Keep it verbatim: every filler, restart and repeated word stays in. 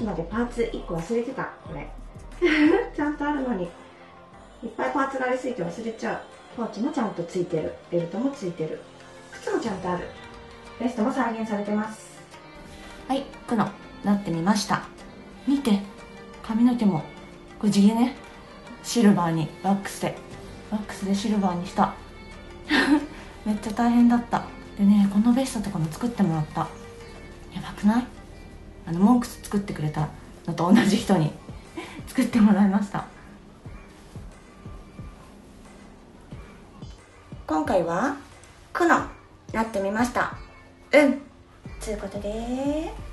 きまでパーツいっこ忘れてた、これ。ちゃんとあるのに。いっぱいパーツがありすぎて忘れちゃう。ポーチもちゃんとついてる。ベルトもついてる。靴もちゃんとある。ベストも再現されてます。はい、くの、なってみました。見て、髪の毛も。これ地毛ね。シルバーに、ワックスで。ワックスでシルバーにした。めっちゃ大変だった。でね、このベストとかも作ってもらった。やばくない？あのモンクス作ってくれたのと同じ人に作ってもらいました。今回はくのなってみました。うん、ということで。